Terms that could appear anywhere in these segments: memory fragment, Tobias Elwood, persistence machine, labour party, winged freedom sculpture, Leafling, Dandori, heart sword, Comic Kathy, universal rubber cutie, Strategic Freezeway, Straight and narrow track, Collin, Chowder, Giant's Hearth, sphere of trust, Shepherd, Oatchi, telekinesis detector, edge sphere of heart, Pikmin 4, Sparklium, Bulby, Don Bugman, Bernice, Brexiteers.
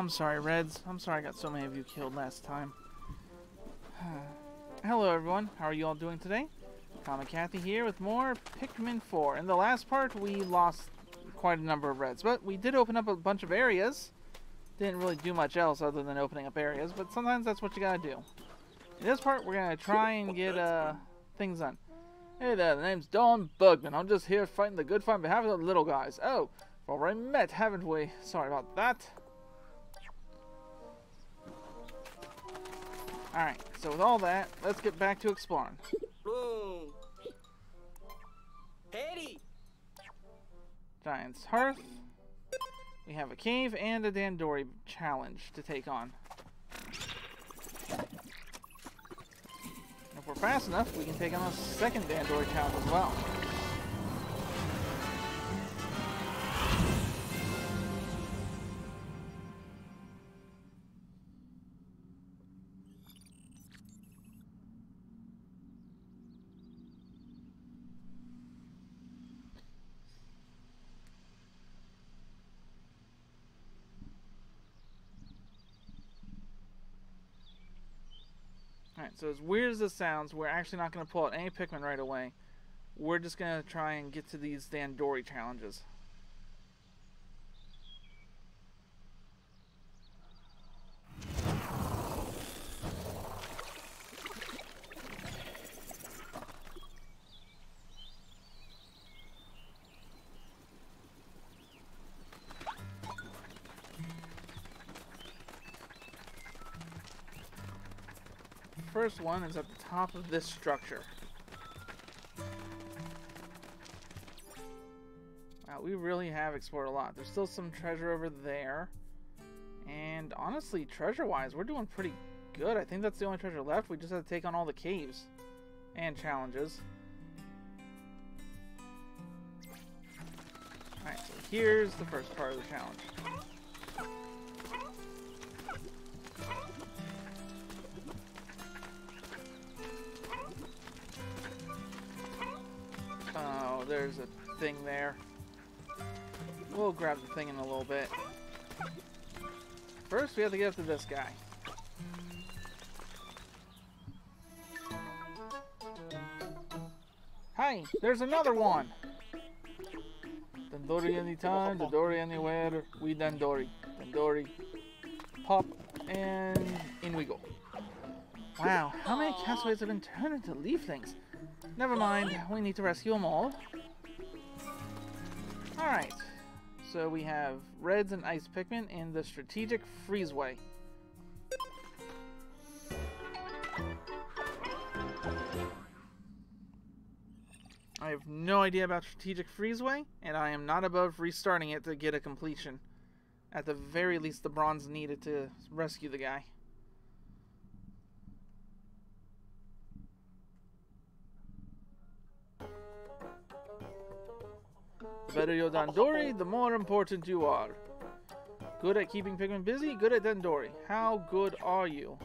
I'm sorry, Reds. I'm sorry I got so many of you killed last time. Hello, everyone. How are you all doing today? Comic Kathy here with more Pikmin 4. In the last part, we lost quite a number of Reds, but we did open up a bunch of areas. Didn't really do much else other than opening up areas, but sometimes that's what you gotta do. In this part, we're gonna try and get things done. Hey there, the name's Don Bugman. I'm just here fighting the good fight on behalf of the little guys. Oh, we've already met, haven't we? Sorry about that. Alright, so with all that, let's get back to exploring. Giant's Hearth. We have a cave and a Dandori challenge to take on. If we're fast enough, we can take on a second Dandori challenge as well. Alright, so as weird as this sounds, we're actually not going to pull out any Pikmin right away. We're just going to try and get to these Dandori challenges. First one is at the top of this structure. Wow, we really have explored a lot. There's still some treasure over there. And honestly, treasure-wise, we're doing pretty good. I think that's the only treasure left. We just have to take on all the caves and challenges. Alright, so here's the first part of the challenge. There's a thing there. We'll grab the thing in a little bit. First, we have to get up to this guy. Hey, there's another one! Dandori anytime, Dandori anywhere, we Dandori. Dandori. Pop, and in we go. Wow, how many castaways have been turned into leaf things? Never mind, we need to rescue them all. Alright, so we have Reds and Ice Pikmin in the Strategic Freezeway. I have no idea about Strategic Freezeway, and I am not above restarting it to get a completion. At the very least, the bronze needed to rescue the guy. The better your Dandori, the more important you are. Good at keeping Pikmin busy, good at Dandori. How good are you?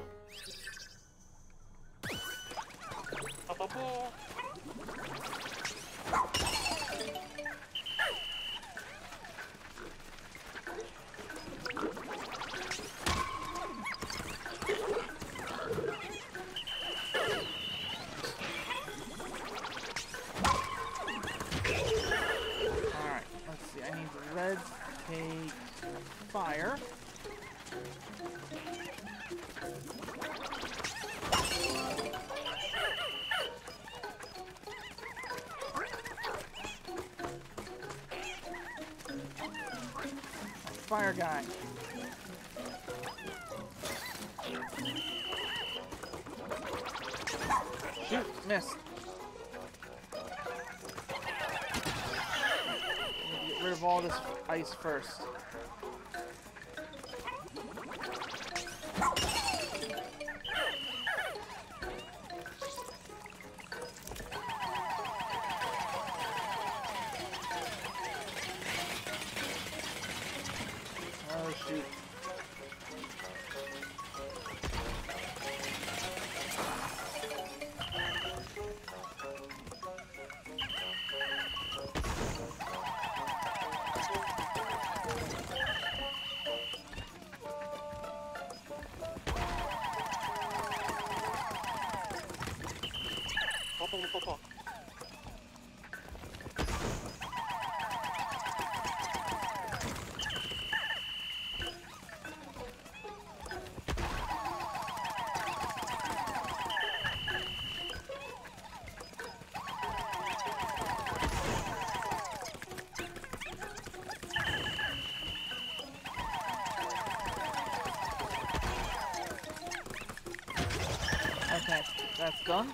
Fire. Fire guy. Shoot, missed. Get rid of all this ice first. gun?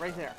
Right there.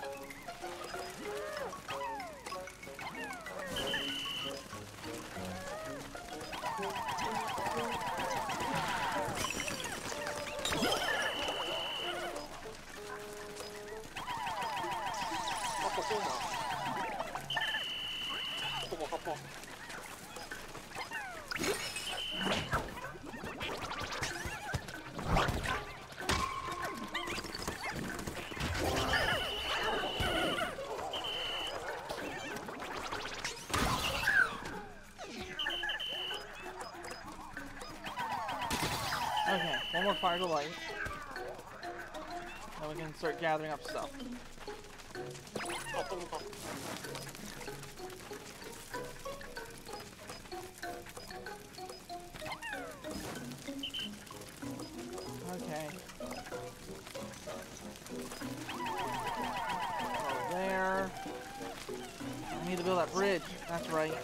One more fire to light. Now we can start gathering up stuff. Okay. Over there. I need to build that bridge. That's right.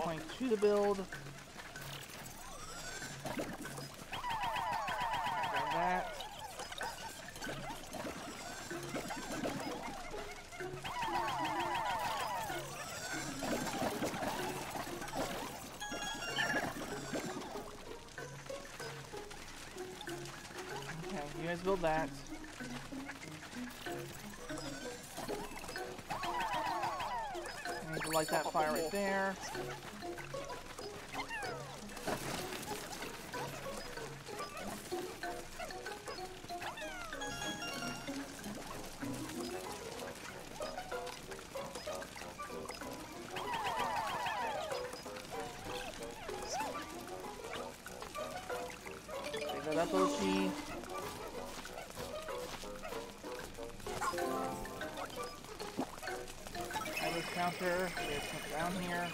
Going to the build. Grab that. Okay, you guys build that. I need to light that fire right there. Oatchi. Have this counter. There's some down here.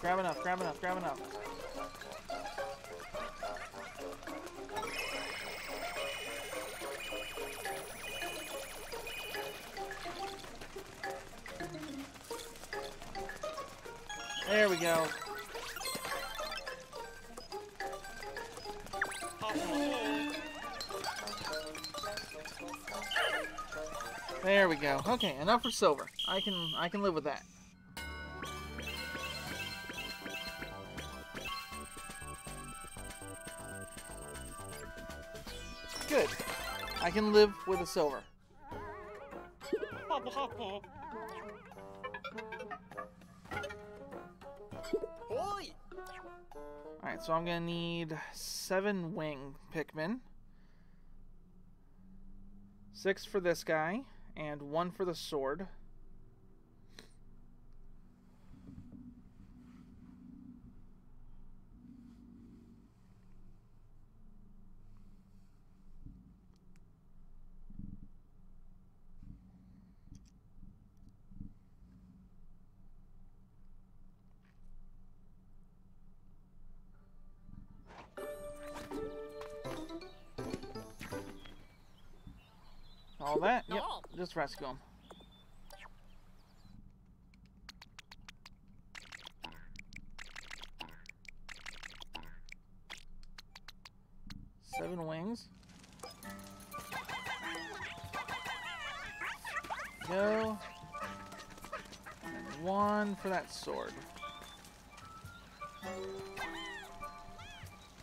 Grab enough, grab enough, grab enough. There we go. There we go. Okay, enough for silver. I can live with that. Good. I can live with a silver. Alright, so I'm gonna need 7 wing Pikmin. 6 for this guy, and 1 for the sword. All that? Yep, just rescue him. Seven wings. Go. And 1 for that sword.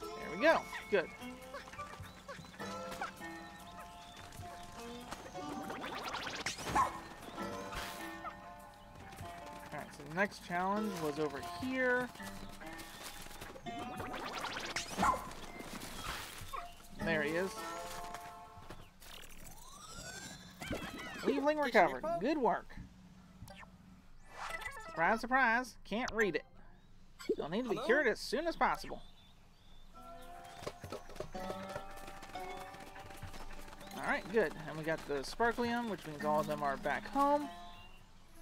There we go. Good. Next challenge was over here. There he is. Leafling recovered. Good work. Surprise, surprise. Can't read it. You'll need to be cured as soon as possible. Alright, good. And we got the Sparklium, which means all of them are back home.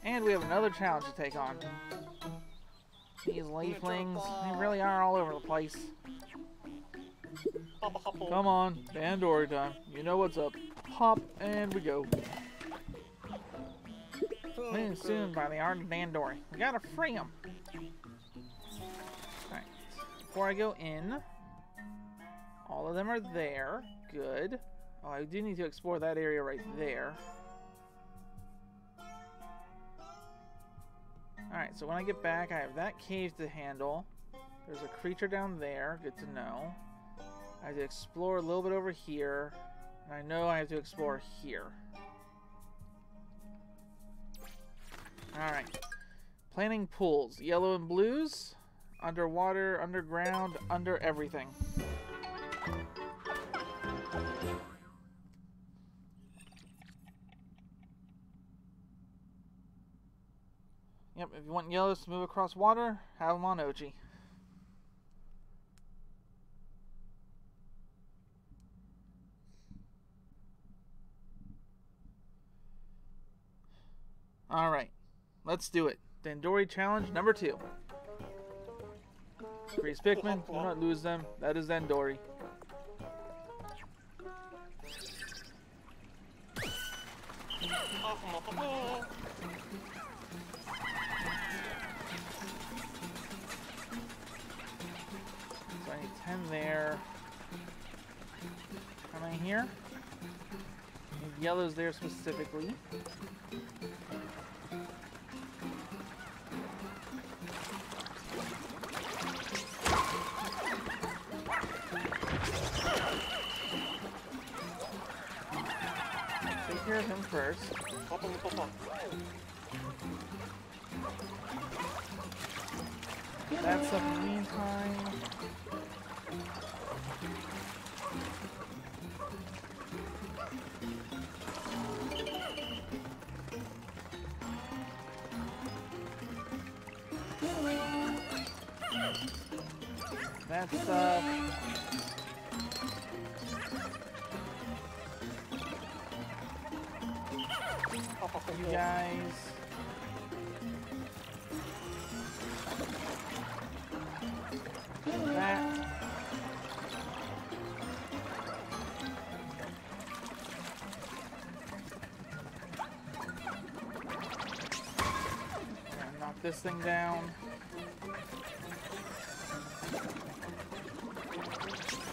And we have another challenge to take on. These leaflings, they really are all over the place. Come on, Dandori time. You know what's up. Hop, and we go. Soon, soon, by the art of Dandori. We gotta free them. Alright, before I go in, all of them are there. Good. Oh, I do need to explore that area right there. Alright, so when I get back, I have that cave to handle. There's a creature down there. Good to know. I have to explore a little bit over here. And I know I have to explore here. Alright. Planning pools. Yellow and blues. Underwater, underground, under everything. Yep, if you want yellows to move across water, have them on Oatchi. Alright, let's do it. Dandori challenge number 2. Freeze Pikmin, do not lose them. That is Dandori. There. Am I here? And yellow's there specifically. Take care of him first. That's up in the meantime. That stuff. You guys. That. Knock this thing down.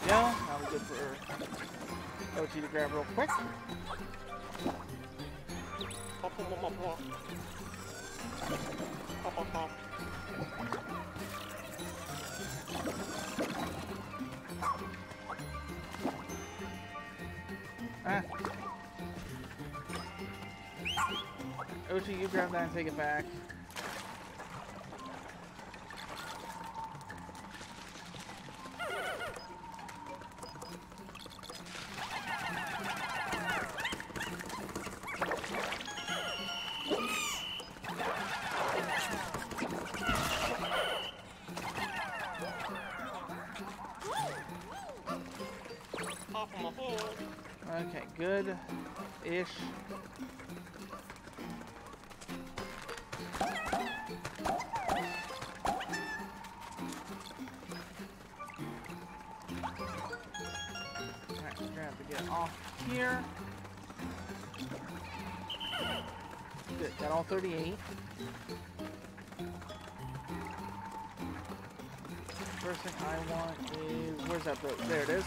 Yeah, that was good for Oatchi to grab real quick. Oatchi, you grab that and take it back. Okay, good-ish. Here. Good, got all 38. First thing I want is... where's that boat? There it is.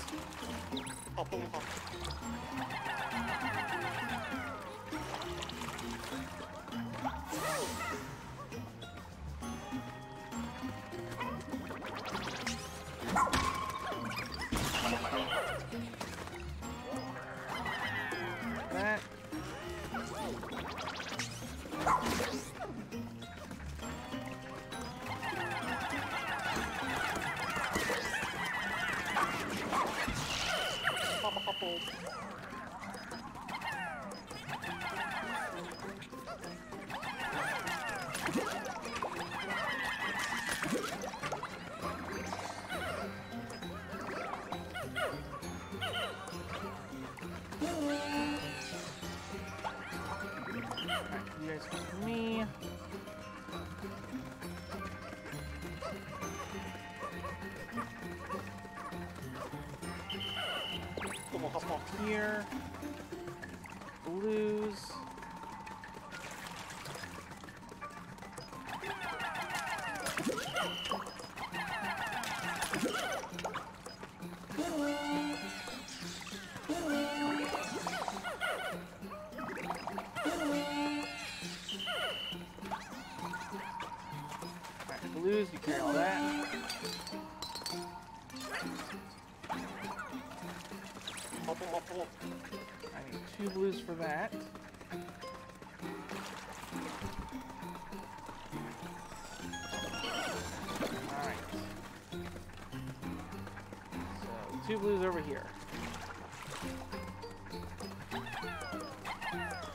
Here, blues. Alright, blues, you carry all that. I need 2 blues for that. Alright. So, 2 blues over here.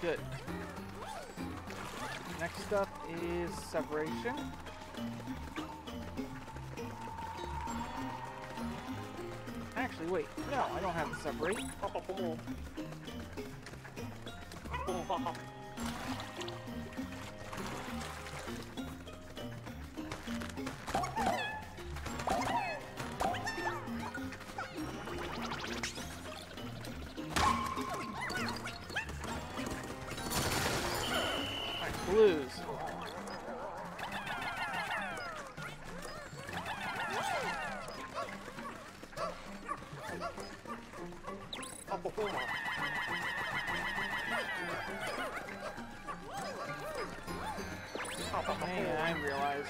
Good. Next up is separation. Actually, wait. No, I don't have to separate. Alright, blues. Man, I realize.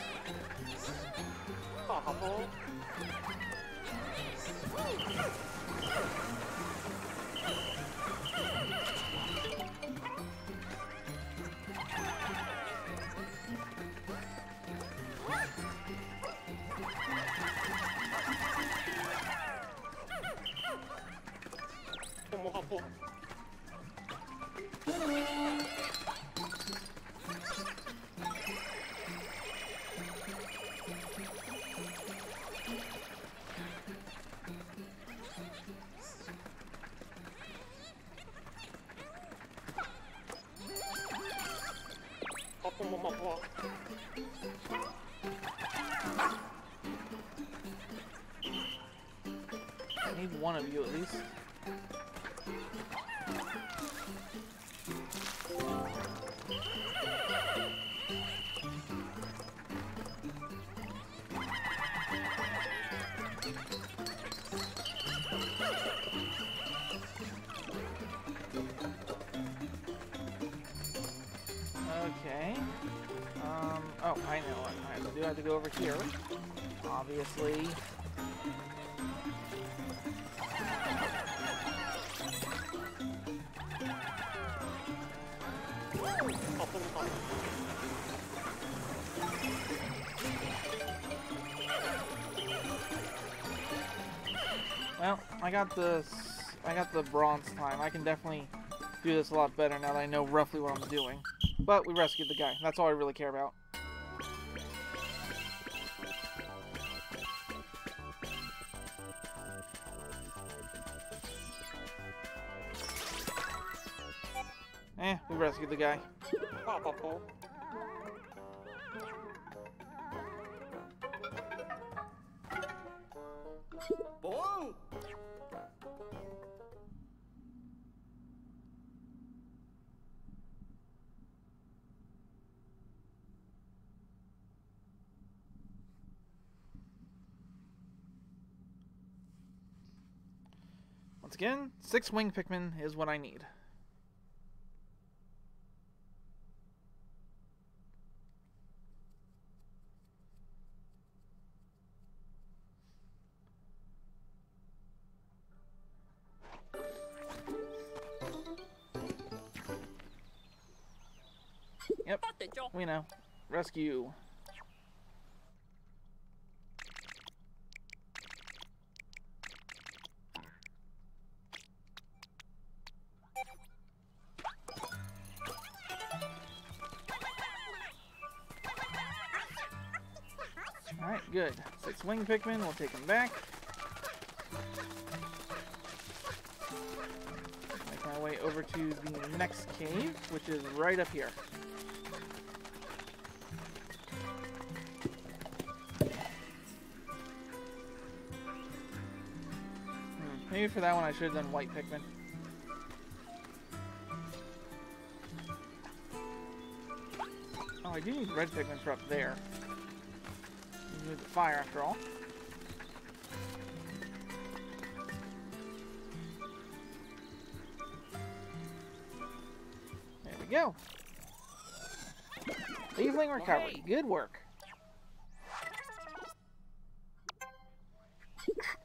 I need one of you at least. Alright, we do have to go over here, obviously. Well, I got the bronze time. I can definitely do this a lot better now that I know roughly what I'm doing. But we rescued the guy. That's all I really care about. Eh, we rescued the guy. Once again, 6 winged Pikmin is what I need. Yep, we know. Rescue. Alright, good. 6 winged Pikmin, we'll take them back. Make my way over to the next cave, which is right up here. Maybe for that one I should have done white Pikmin. Oh, I do need red Pikmin for up there. You need the fire after all. There we go. Leafling recovery. Good work.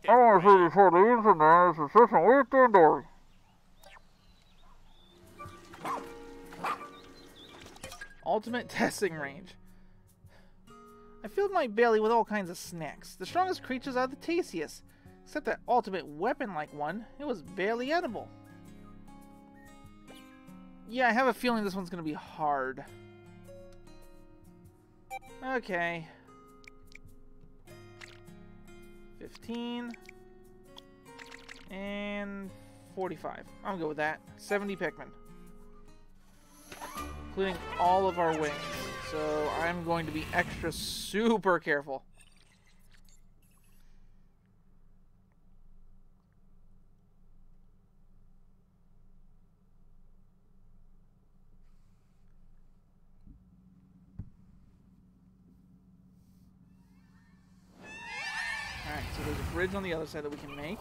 I want to see this whole leaves and now it's assistant with Dandori. Ultimate testing range. I filled my belly with all kinds of snacks. The strongest creatures are the tastiest. Except that ultimate weapon-like one, it was barely edible. Yeah, I have a feeling this one's going to be hard. Okay. 15 and 45. I'll go with that. 70 Pikmin, including all of our wings. So I'm going to be extra super careful. Bridge on the other side that we can make.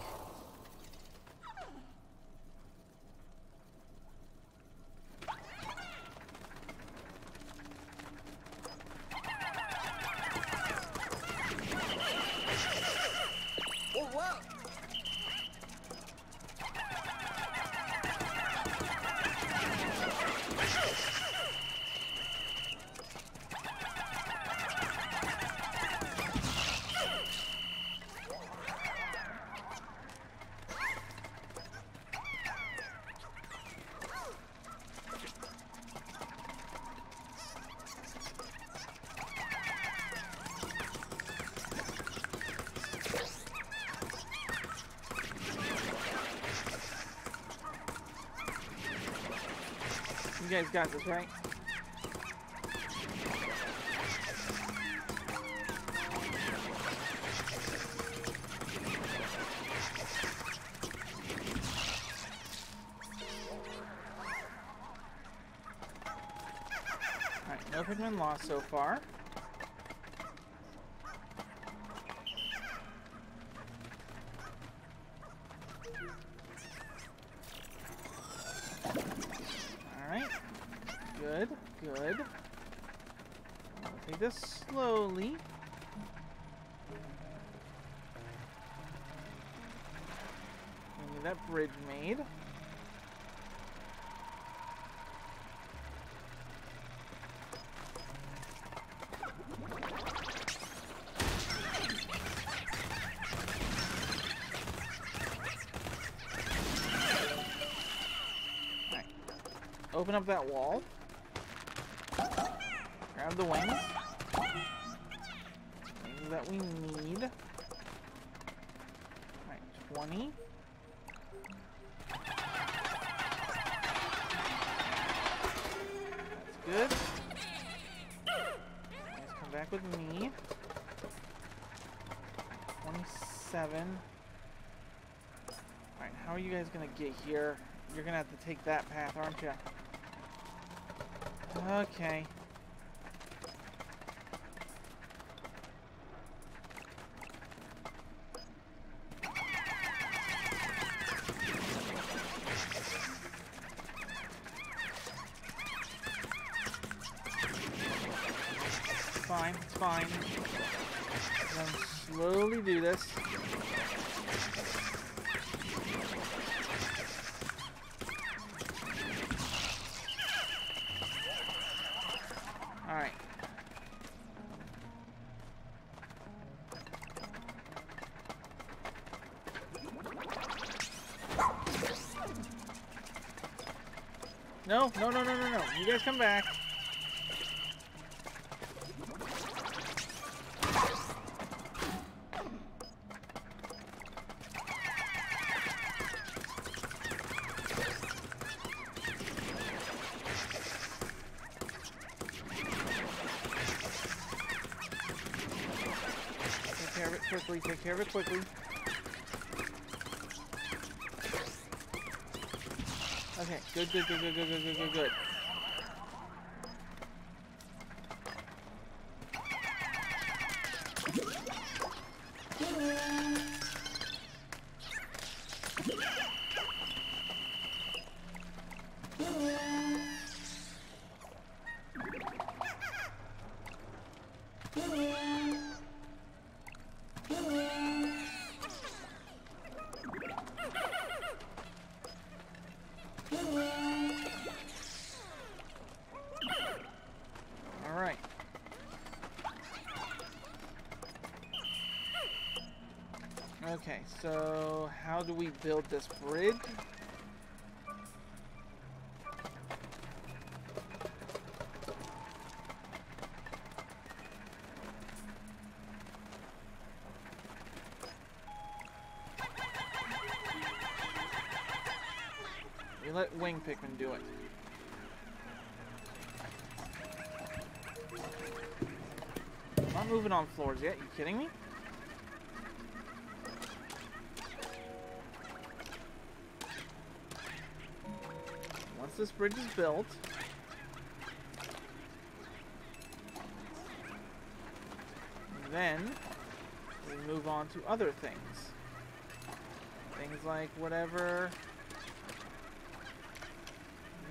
You guys got this, right? Alright, no Pikmin lost so far. Take this slowly. We need that bridge made. Open up that wall. Grab the wings. Things that we need. Alright, 20. That's good. Let's come back with me. 27. Alright, how are you guys gonna get here? You're gonna have to take that path, aren't you? Okay. Fine, it's fine. I'm gonna slowly do this. No, no, no, no, no, no. You guys come back. Take care of it quickly. Take care of it quickly. Okay, good, good, good, good, good, good, good, good, good. Okay, so how do we build this bridge? We let Wing Pikmin do it. I'm not moving on floors yet, you kidding me? This bridge is built. And then we move on to other things. Things like whatever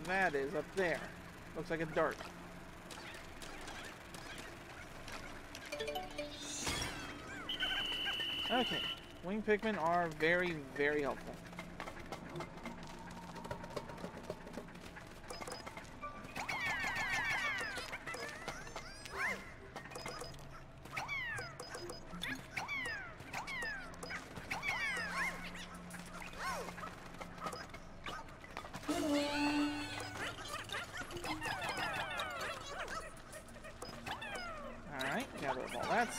that is up there. Looks like a dart. Okay, winged Pikmin are very, very helpful.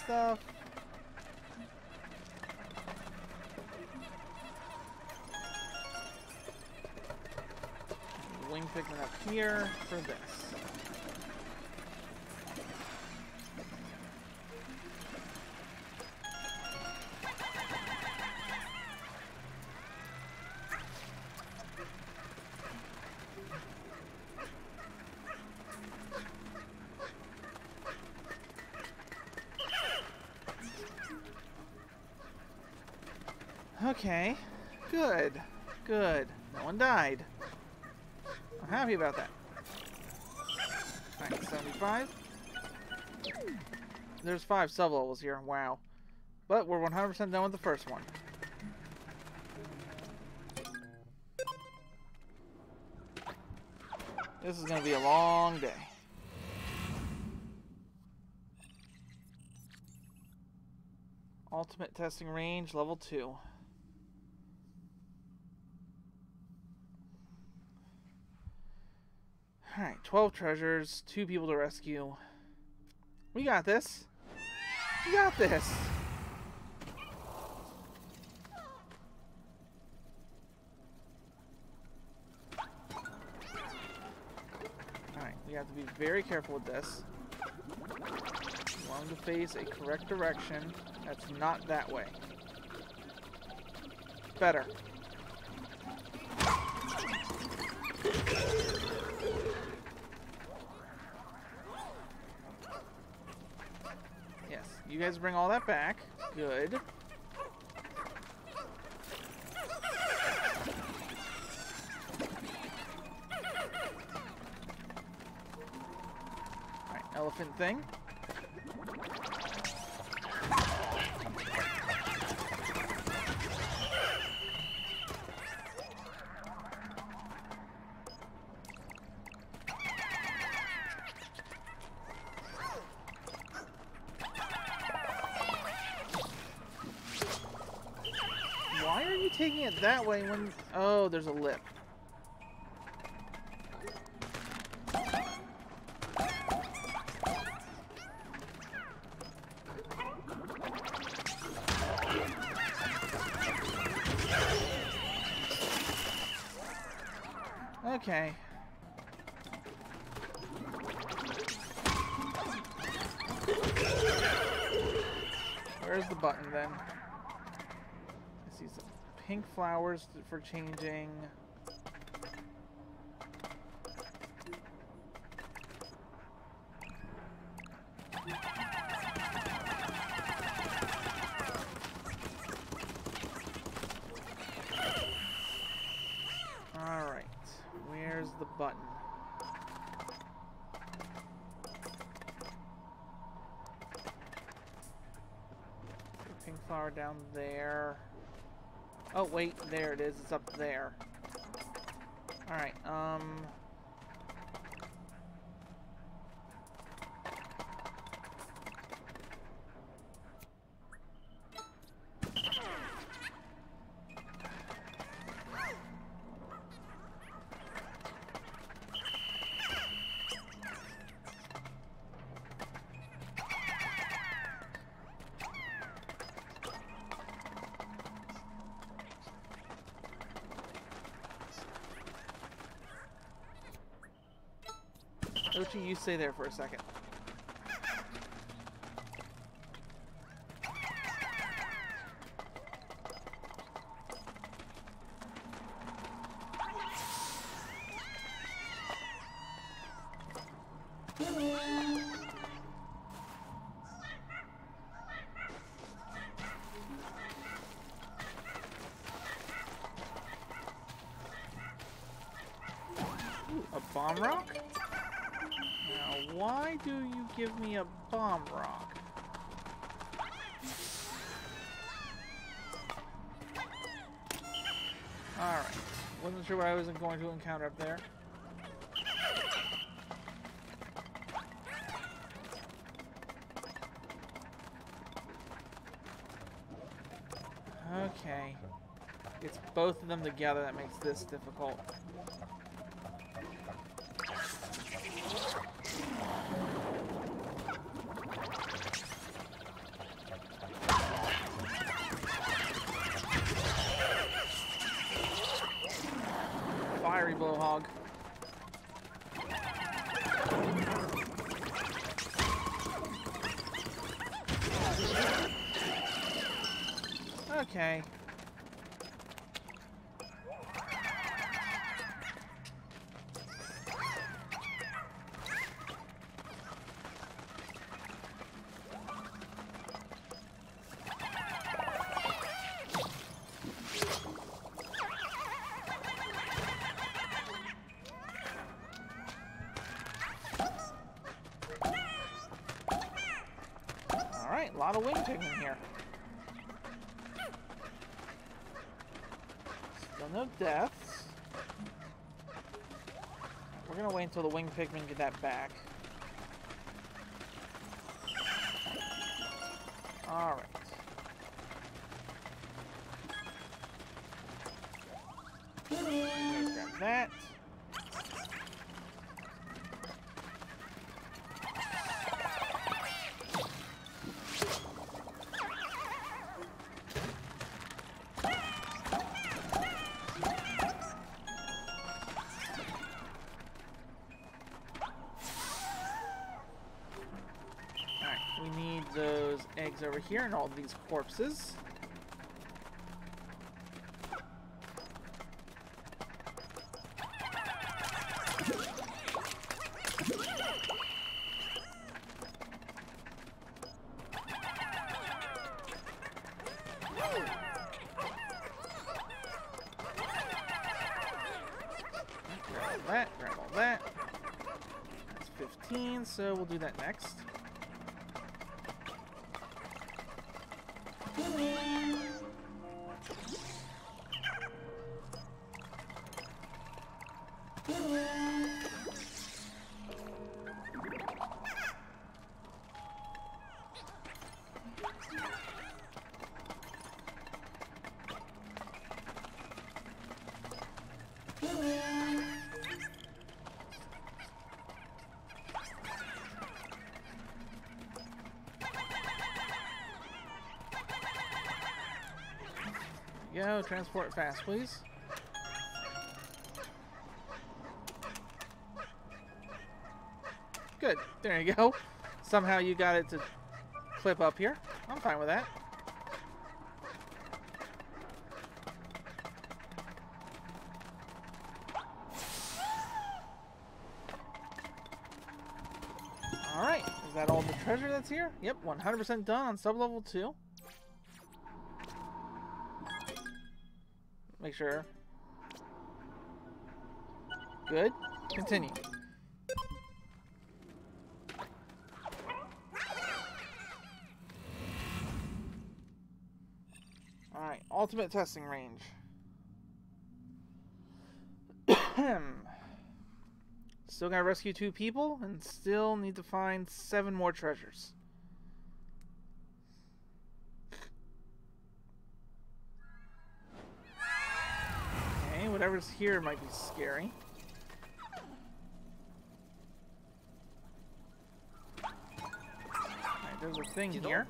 Stuff. Wing Pikmin up here for this. Okay, good, good. No one died. I'm happy about that. All right, 75. There's 5 sublevels here. Wow. But we're 100% done with the first one. This is going to be a long day. Ultimate testing range, level 2. Alright, 12 treasures, 2 people to rescue. We got this. We got this. Alright, we have to be very careful with this. We want them to face a correct direction. That's not that way. Better. Yes, you guys bring all that back. Good. Alright, elephant thing. Taking it that way when... Oh, there's a lip. Okay. Where's the button then? I see something. Pink flowers for changing. All right, where's the button? Pink flower down there. Oh, wait, there it is. It's up there. Alright, Oatchi, you stay there for a second. Ooh, a bomb rock? Why do you give me a bomb rock? Alright. Wasn't sure what I was going to encounter up there. Okay. It's both of them together that makes this difficult. Blowhog. Okay. Alright, a lot of wing tickling here. Still no deaths. We're gonna wait until the winged Pikmin get that back. Alright. Grab that. Over here and all these corpses. Grab all that. That's 15, so we'll do that next. Go, transport fast, please. Good, there you go. Somehow you got it to clip up here. I'm fine with that. Alright, is that all the treasure that's here? Yep, 100% done on sub-level 2. Make sure. Good. Continue. Alright, ultimate testing range. Still gotta rescue 2 people and still need to find 7 more treasures. Whatever's here might be scary. Right, there's a thing here.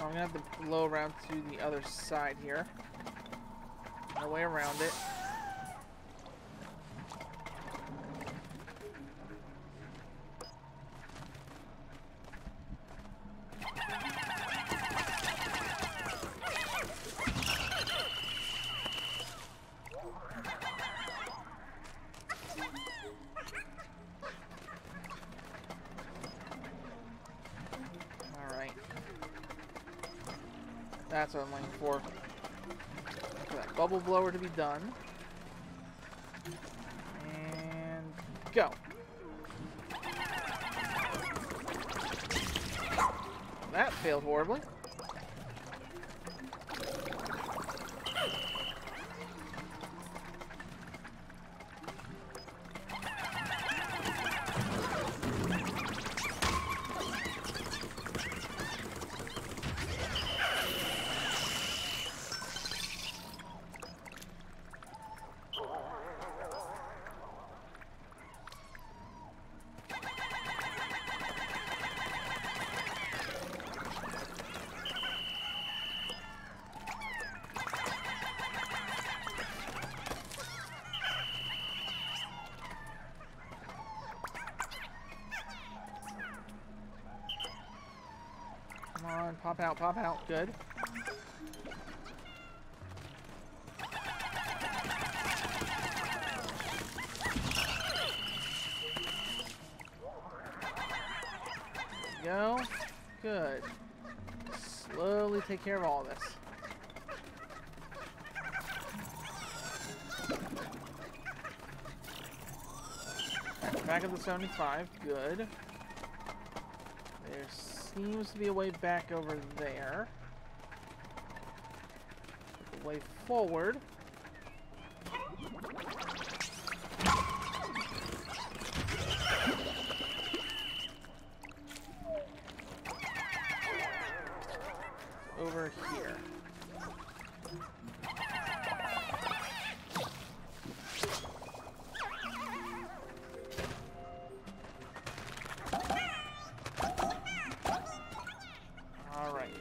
I'm gonna have to blow around to the other side here. No way around it. That's what I'm waiting for that bubble blower to be done. And go. That failed horribly. Pop out, pop out. Good. go. Good. Slowly take care of all this. Back up to 75. Good. There seems to be a way back over there. A way forward. Over here. All right.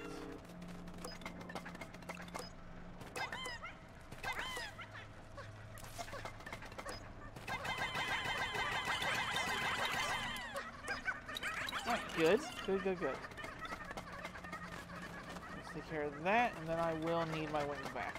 Oh, good. Good, good, good. Take care of that, and then I will need my wings back.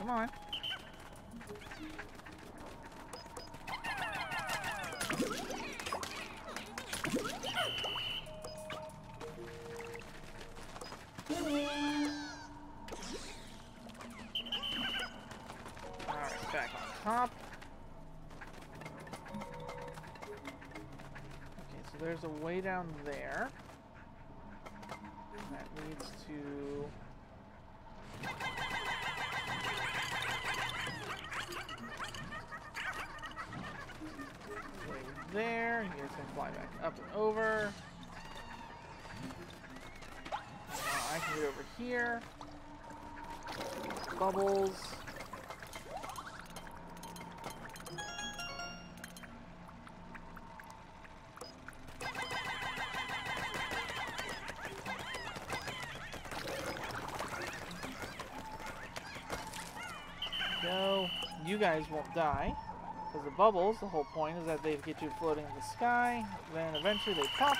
Come on. Top. Okay, so there's a way down there. That leads to... way there. Here's going to fly back up and over. I can get over here. Bubbles. You guys won't die, because the bubbles, the whole point is that they get you floating in the sky, then eventually they pop.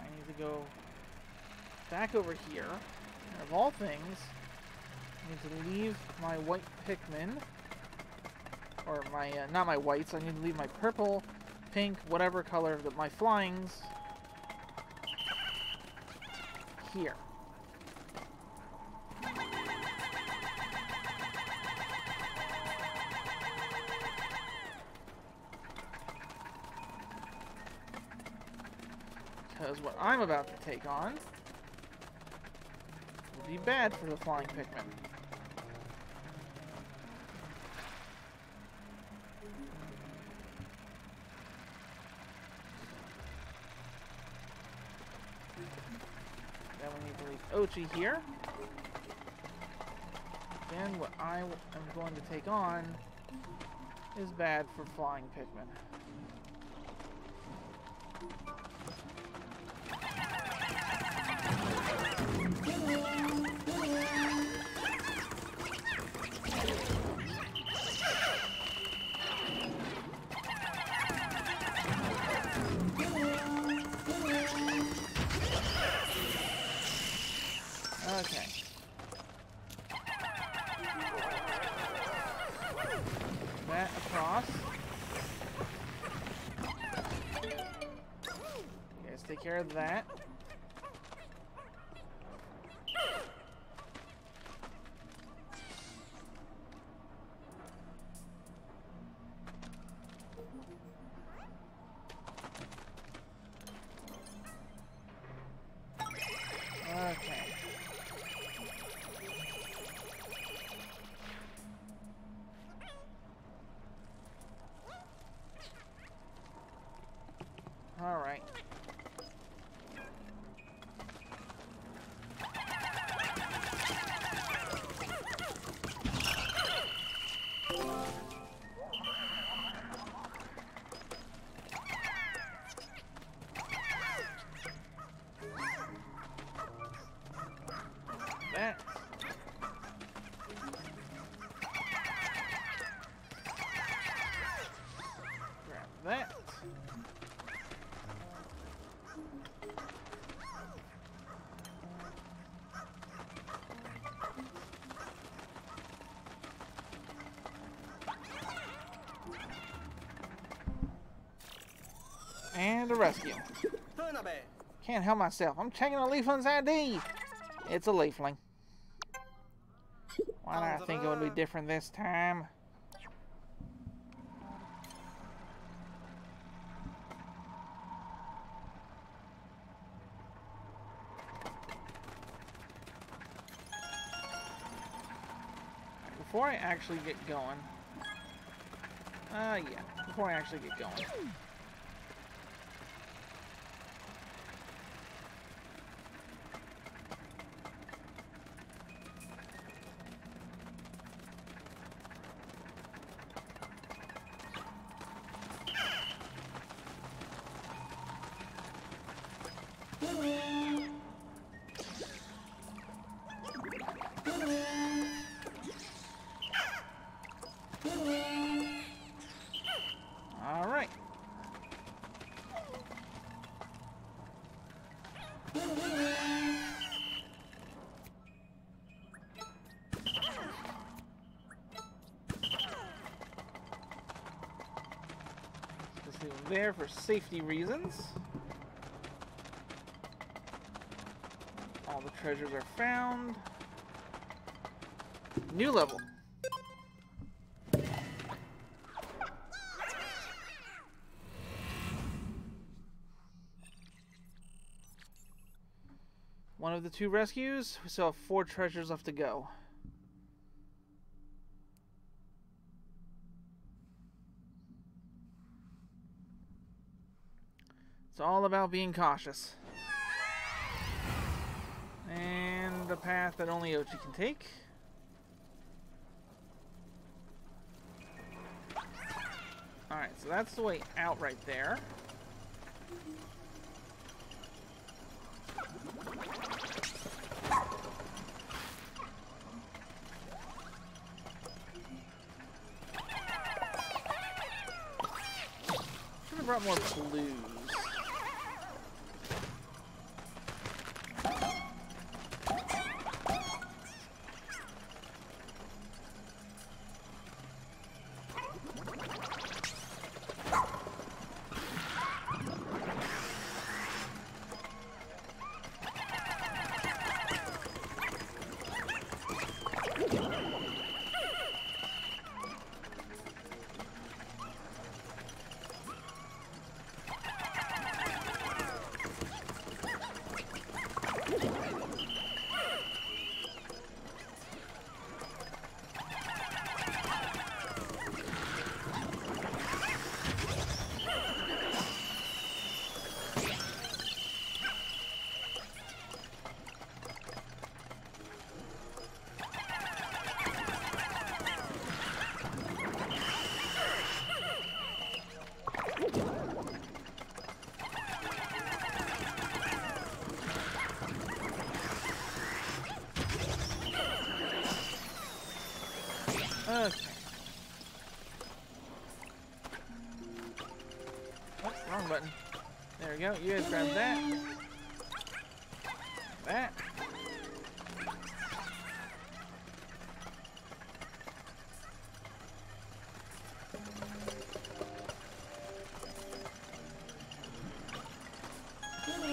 I need to go back over here, and of all things, I need to leave my white Pikmin, or my, not my whites, I need to leave my purple, pink, whatever color, that my flyings, here. Because what I'm about to take on will be bad for the flying Pikmin. Oatchi here. Then what I am going to take on is bad for flying Pikmin. Take care of that. Okay. All right. And a rescue. Can't help myself. I'm checking on Leaflin's ID. It's a Leafling. Why do I think it would be different this time? Before I actually get going, there for safety reasons. All the treasures are found. New level. One of the two rescues. We still have 4 treasures left to go. It's all about being cautious. And the path that only Oatchi can take. Alright, so that's the way out right there. Should have brought more blues. Button. There we go. You guys grab that. That.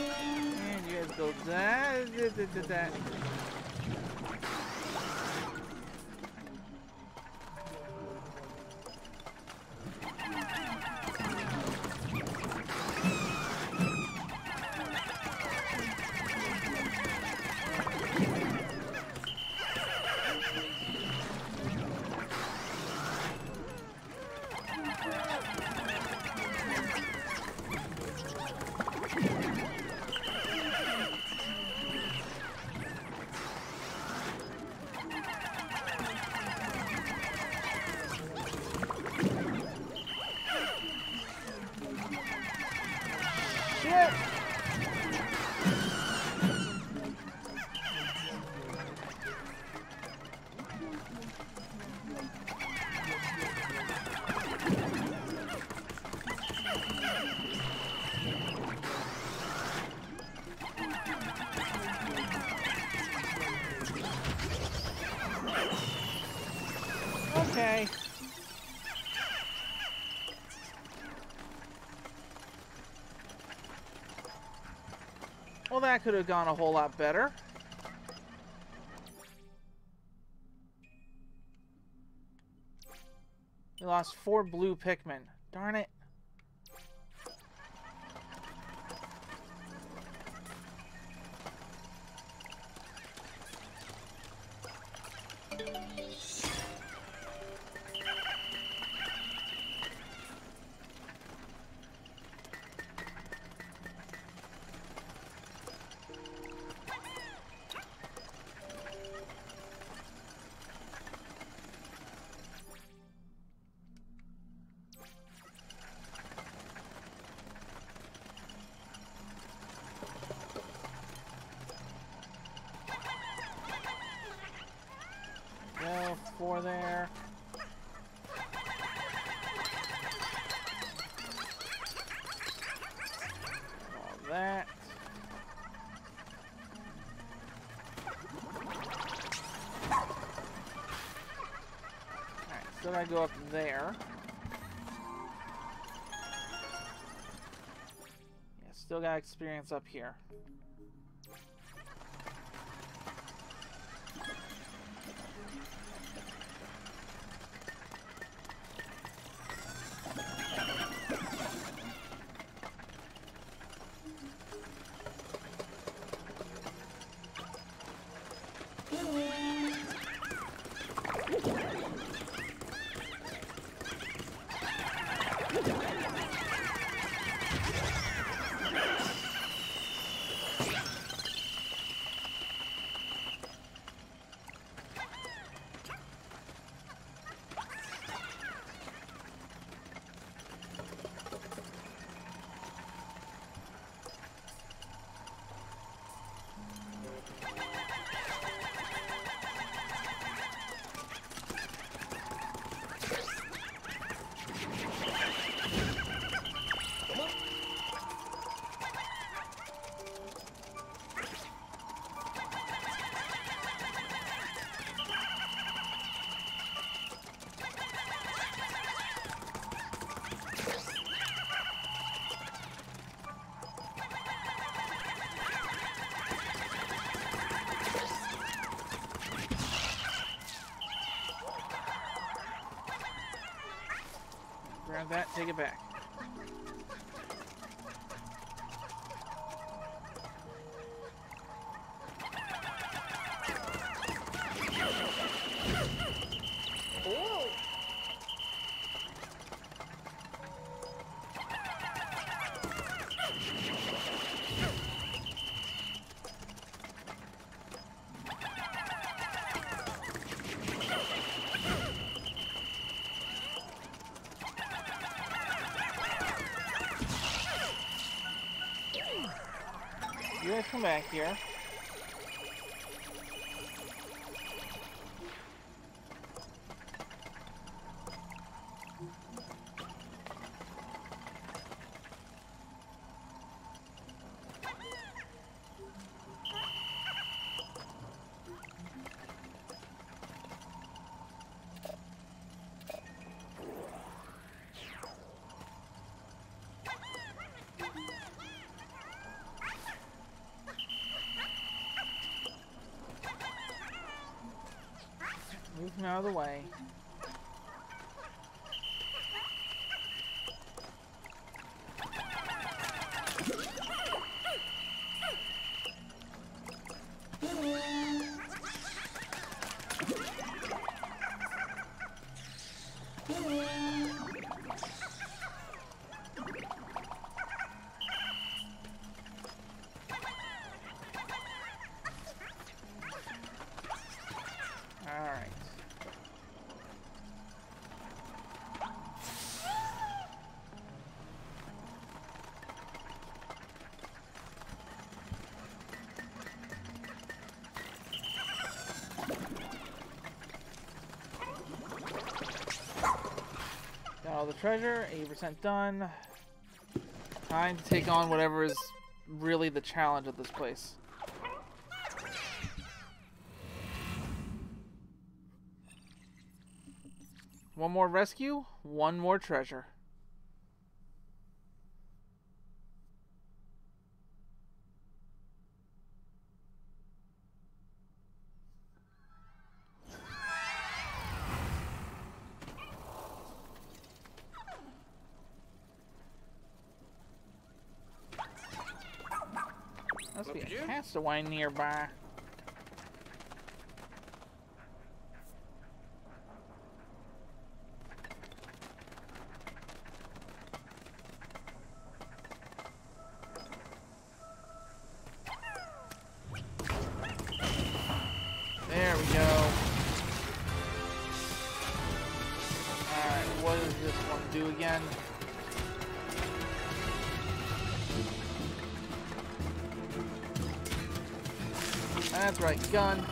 And you guys build that. That. Okay. that could have gone a whole lot better. We lost 4 blue Pikmin. Darn it. There. All that. Alright, so then I go up there. Yeah, still got experience up here. That, take it back. Come back here. Out of the way. All the treasure, 80% done. Time to take on whatever is really the challenge of this place. One more rescue, one more treasure. castaway nearby. That's right, gun.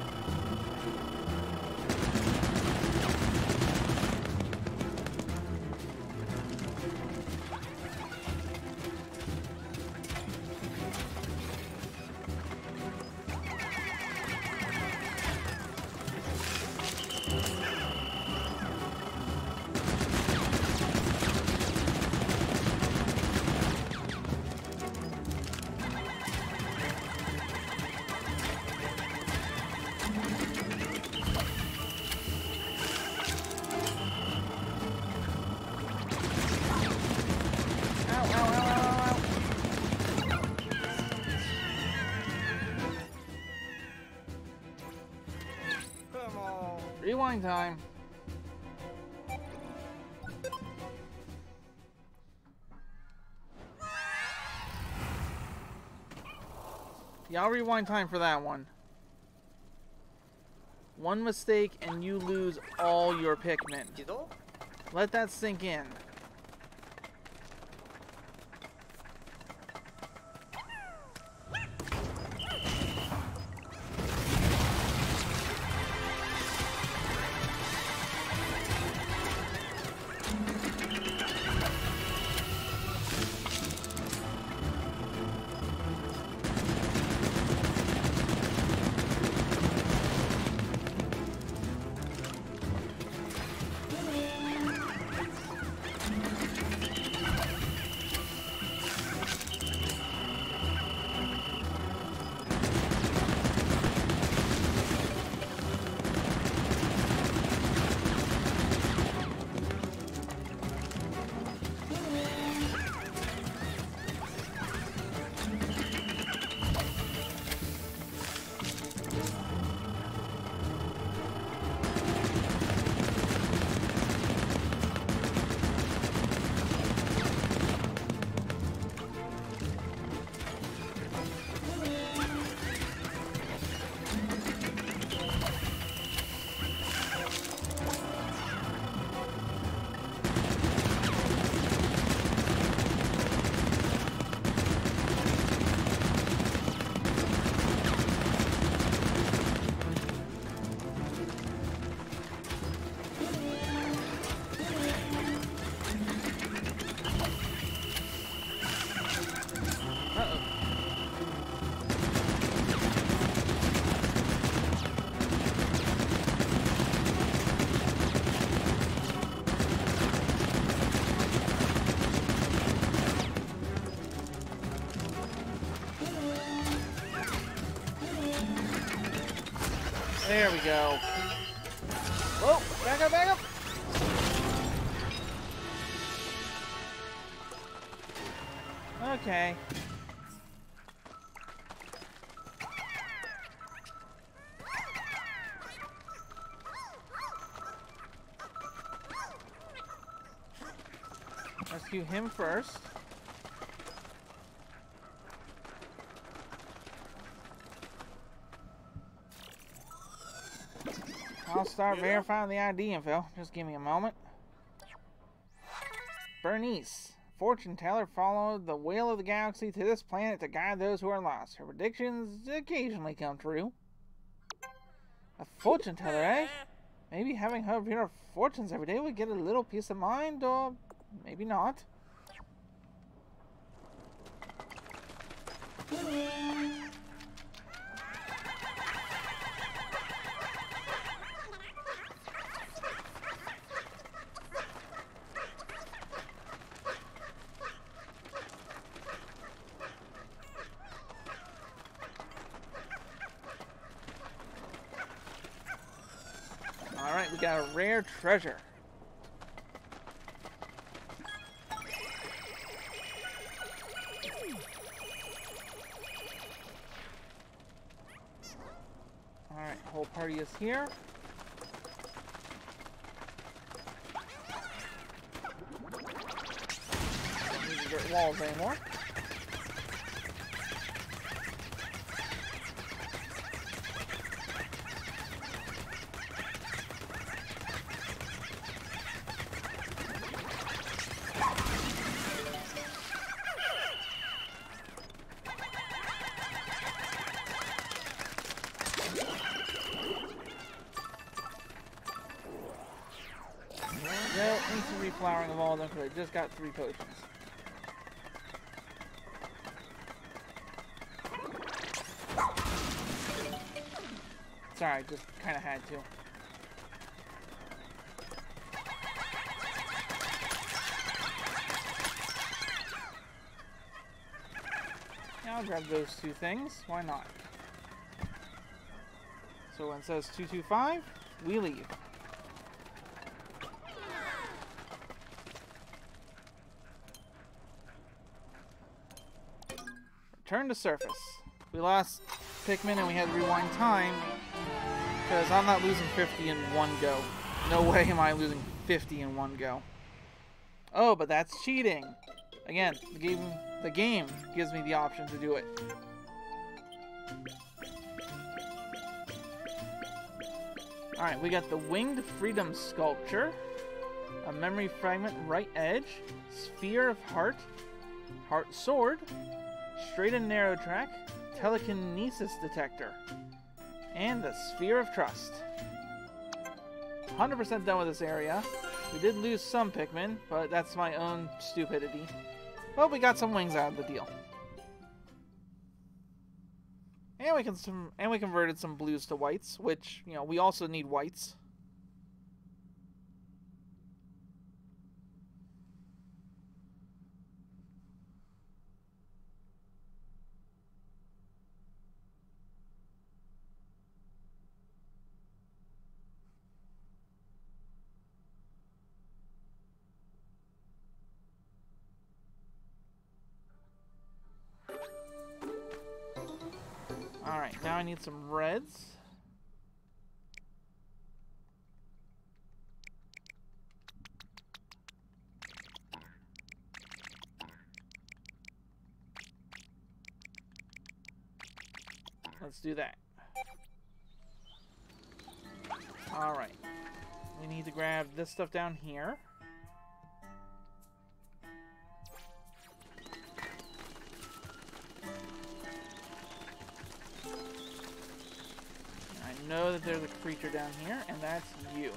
Rewind time. Y'all rewind time for that one. One mistake and you lose all your Pikmin. Let that sink in. There we go. Whoa! Back up, back up! Okay. Rescue him first. I'll start verifying the ID info. Just give me a moment. Bernice, fortune teller, followed the will of the galaxy to this planet to guide those who are lost. Her predictions occasionally come true. A fortune teller, eh? Maybe having her read her fortunes every day would get a little peace of mind, or maybe not. We got a rare treasure. Alright, whole party is here. Don't need to get walls anymore. Flowering of all of them because I just got 3 potions. Sorry, I just kind of had to. Now I'll grab those 2 things. Why not? So when it says 225, we leave. Turn to surface. We lost Pikmin and we had to rewind time because I'm not losing 50 in one go. No way am I losing 50 in one go. Oh, but that's cheating. Again, the game gives me the option to do it. Alright, we got the winged freedom sculpture, a memory fragment right edge, sphere of heart, heart sword, straight and narrow track, telekinesis detector, and the sphere of trust. 100% done with this area. We did lose some Pikmin, but that's my own stupidity. But we got some wings out of the deal. And we converted some blues to whites, which, you know, we also need whites. Alright, now I need some reds. Let's do that. Alright. We need to grab this stuff down here. Know that there's a creature down here, and that's you.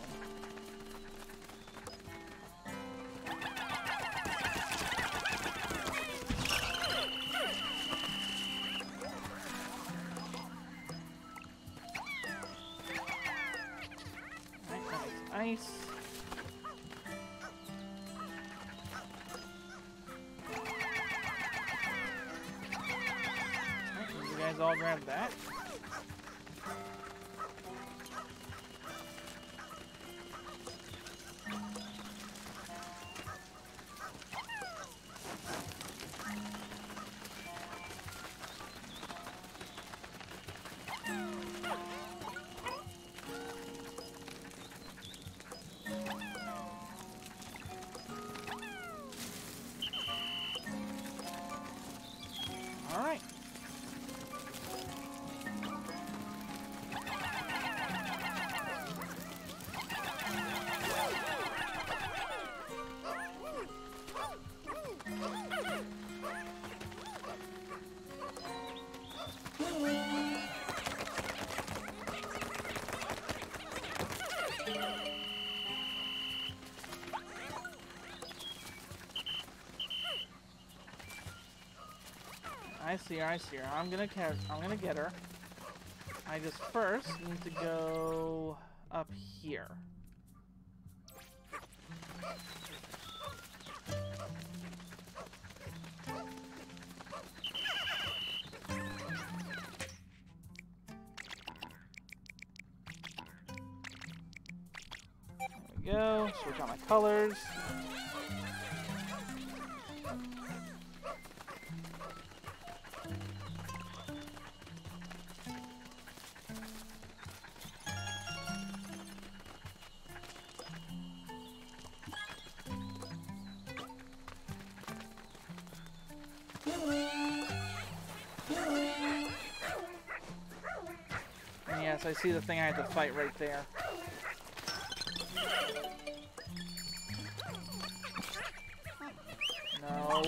Nice ice. Right, you guys all grab that. I see her. I'm gonna get her. I just first need to go up here. There we go. Switch on my colors. Yes, I see the thing I had to fight right there. No.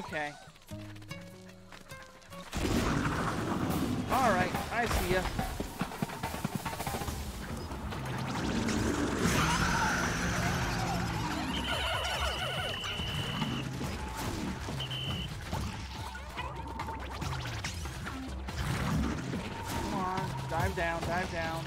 Okay. Alright, I see ya. Down, dive down.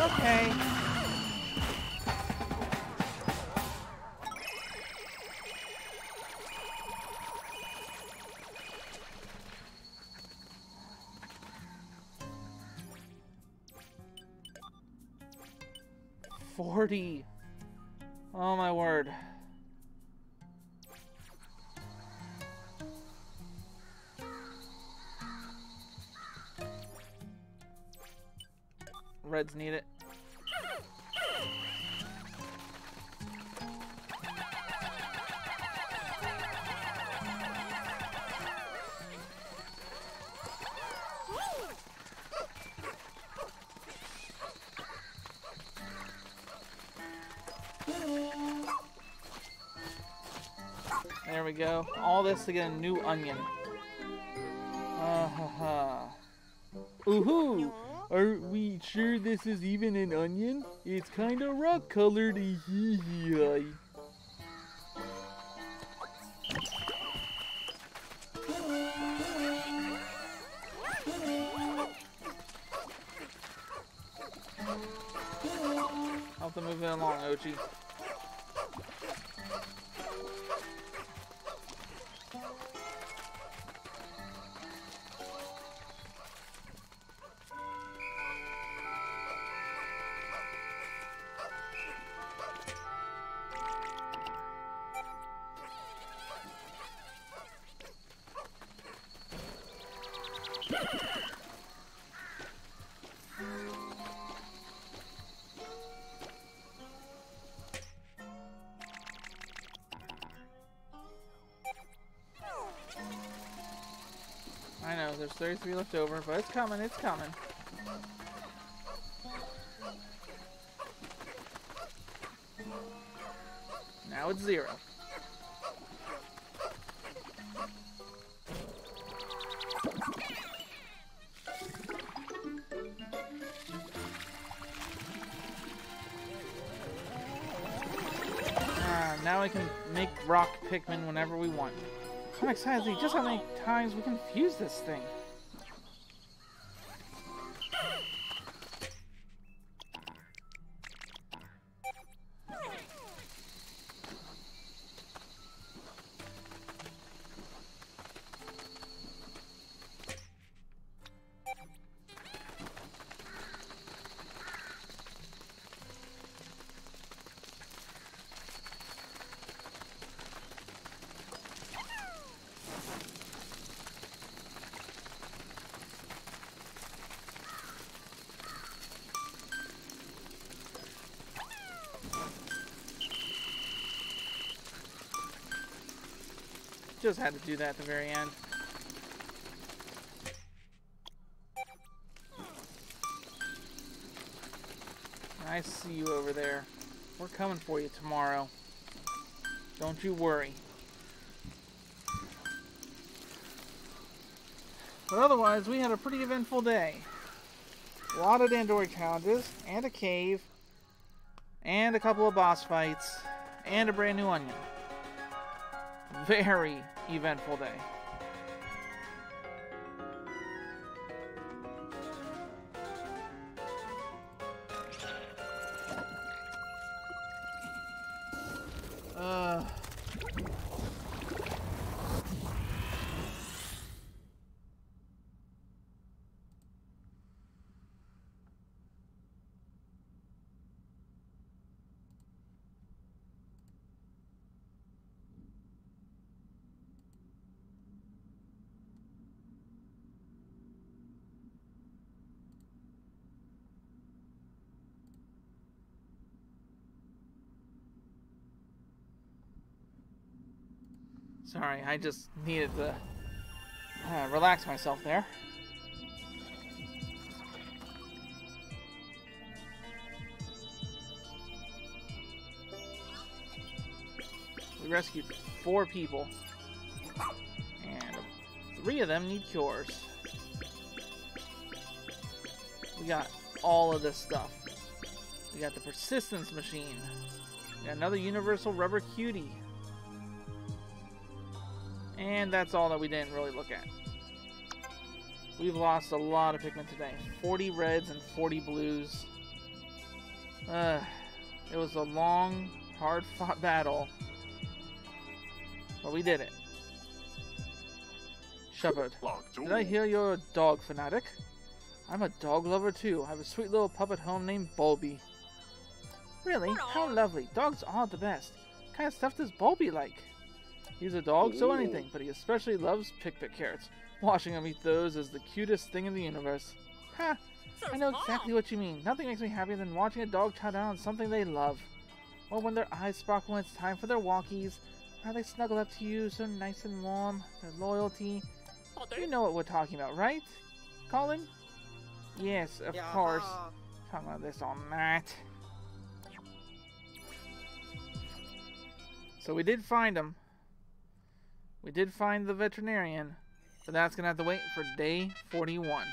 Okay. $40. Oh my word. Reds need it. There we go. All this to get a new onion. Ooh-hoo! Are we sure this is even an onion? It's kind of rock colored. I'll have to move it along, Oatchi. I know, there's 33 left over, but it's coming, it's coming. Now it's 0. Now I can make rock Pikmin whenever we want. I'm excited to see just how many times we can fuse this thing. Just had to do that at the very end. I see you over there. We're coming for you tomorrow. Don't you worry. But otherwise, we had a pretty eventful day. A lot of Dandori challenges, and a cave, and a couple of boss fights, and a brand new onion. Very eventful day. Sorry, I just needed to relax myself there. We rescued 4 people, and 3 of them need cures. We got all of this stuff. We got the persistence machine. We got another universal rubber cutie. And that's all that we didn't really look at. We've lost a lot of Pikmin today. 40 reds and 40 blues. It was a long, hard-fought battle. But we did it. Shepherd, did I hear you're a dog fanatic? I'm a dog lover too. I have a sweet little pup at home named Bulby. Really? How lovely. Dogs are the best. What kind of stuff does Bulby like? He's a dog, so anything, but he especially loves pick-pick carrots. Watching him eat those is the cutest thing in the universe. Ha! I know exactly what you mean. Nothing makes me happier than watching a dog chow down on something they love. Or when their eyes sparkle when it's time for their walkies. Or they snuggle up to you, so nice and warm. Their loyalty. You know what we're talking about, right, Colin? Yes, of course. Talking about this all night. So we did find him. We did find the veterinarian, but that's going to have to wait for day 41.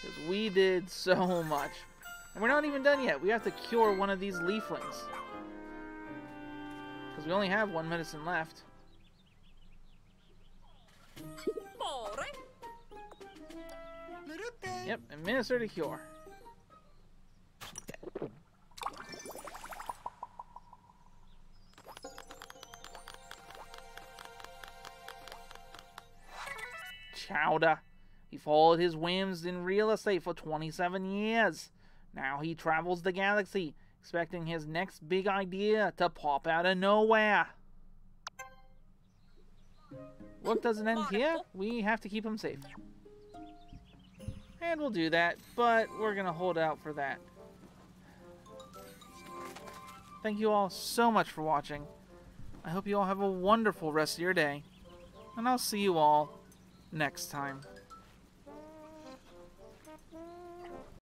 Because we did so much. And we're not even done yet. We have to cure one of these leaflings. Because we only have 1 medicine left. Yep, administer to cure. Chowder. He followed his whims in real estate for 27 years. Now he travels the galaxy, expecting his next big idea to pop out of nowhere. Work doesn't end here. We have to keep him safe. And we'll do that, but we're going to hold out for that. Thank you all so much for watching. I hope you all have a wonderful rest of your day. And I'll see you all next time.